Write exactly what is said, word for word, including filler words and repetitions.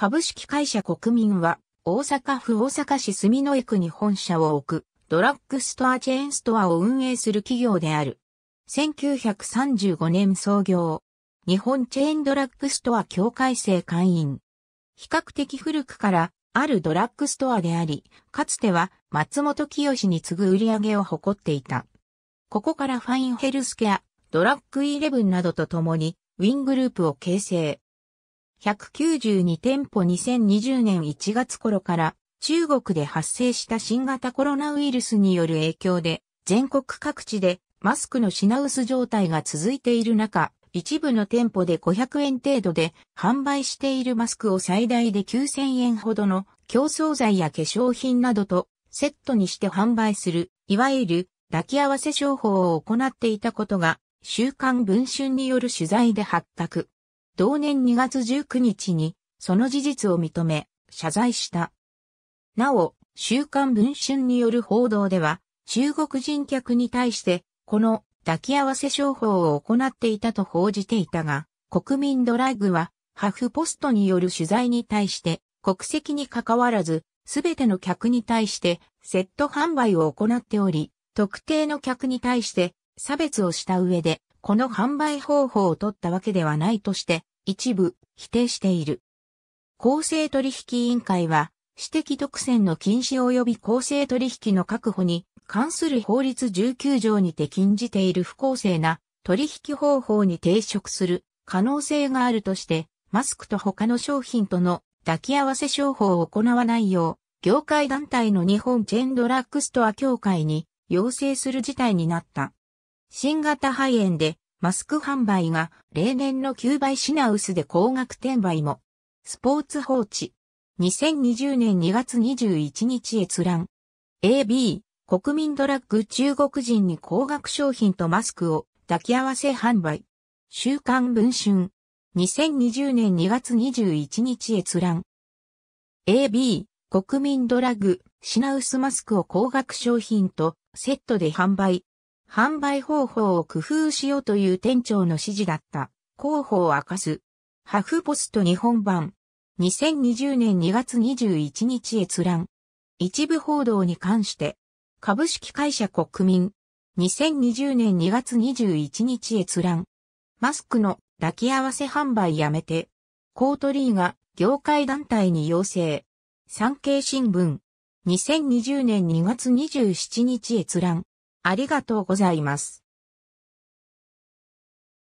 株式会社国民は、大阪府大阪市住之江区に本社を置く、ドラッグストアチェーンストアを運営する企業である。せんきゅうひゃくさんじゅうごねん創業。日本チェーンドラッグストア協会正会員。比較的古くから、あるドラッグストアであり、かつては松本清に次ぐ売り上げを誇っていた。ここからファインヘルスケア、ドラッグイレブンなどと共に、ウィングループを形成。ひゃくきゅうじゅうにてんぽにせんにじゅうねんいちがつ頃から中国で発生した新型コロナウイルスによる影響で全国各地でマスクの品薄状態が続いている中、一部の店舗でごひゃくえん程度で販売しているマスクを最大できゅうせんえんほどの強壮剤や化粧品などとセットにして販売する、いわゆる抱き合わせ商法を行っていたことが週刊文春による取材で発覚。同年にがつじゅうくにちに、その事実を認め、謝罪した。なお、週刊文春による報道では、中国人客に対して、この抱き合わせ商法を行っていたと報じていたが、国民ドラッグは、ハフポストによる取材に対して、国籍に関わらず、すべての客に対して、セット販売を行っており、特定の客に対して、差別をした上で、この販売方法を取ったわけではないとして、一部、否定している。公正取引委員会は、私的独占の禁止及び公正取引の確保に関する法律じゅうきゅうじょうにて禁じている不公正な取引方法に抵触する可能性があるとして、マスクと他の商品との抱き合わせ商法を行わないよう、業界団体の日本チェーンドラッグストア協会に要請する事態になった。新型肺炎で、マスク販売が例年のきゅうばい品薄で高額転売も。スポーツ報知。にせんにじゅうねんにがつにじゅういちにち閲覧。エービー、国民ドラッグ中国人に高額商品とマスクを抱き合わせ販売。週刊文春。にせんにじゅうねんにがつにじゅういちにち閲覧。エービー、国民ドラッグ品薄マスクを高額商品とセットで販売。販売方法を工夫しようという店長の指示だった。広報を明かす。ハフポスト日本版。にせんにじゅうねんにがつにじゅういちにち閲覧。一部報道に関して。株式会社国民。にせんにじゅうねんにがつにじゅういちにち閲覧。マスクの抱き合わせ販売やめて。コートリーが業界団体に要請。産経新聞。にせんにじゅうねんにがつにじゅうしちにち閲覧。ありがとうございます。